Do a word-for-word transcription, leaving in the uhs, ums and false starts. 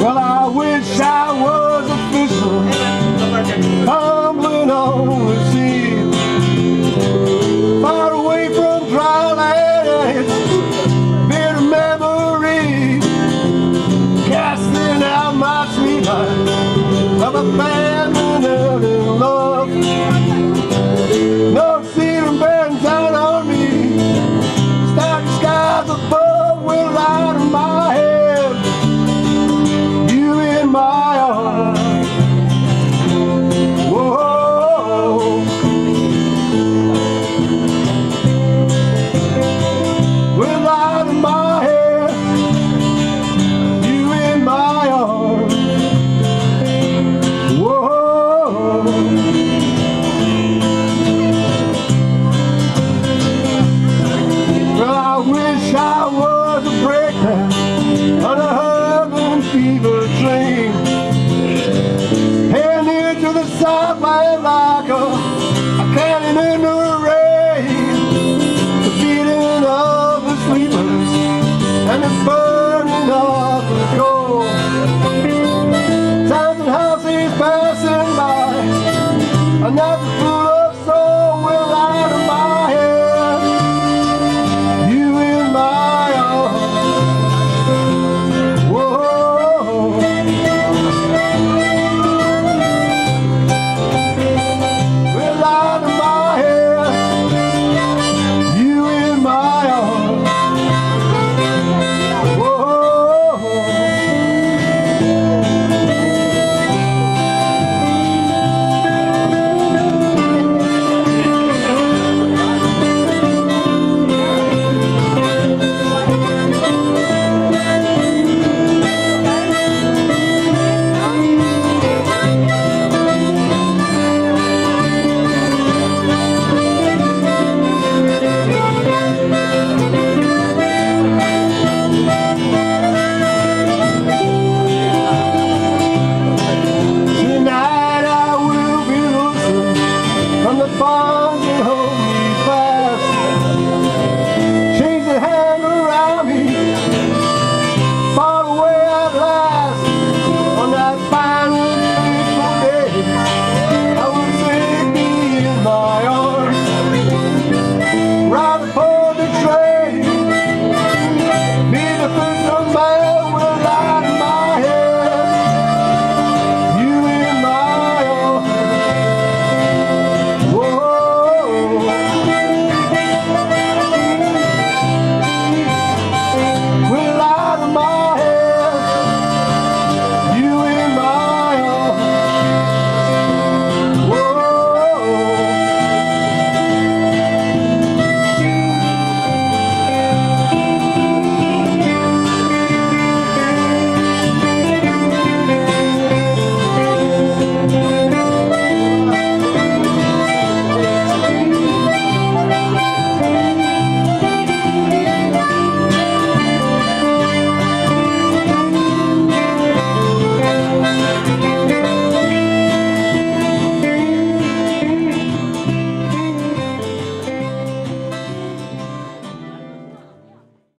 Well, I wish I was a fisher, tumbling on the sea, far away from dry land and its bitter memory, casting out my sweet light of a man.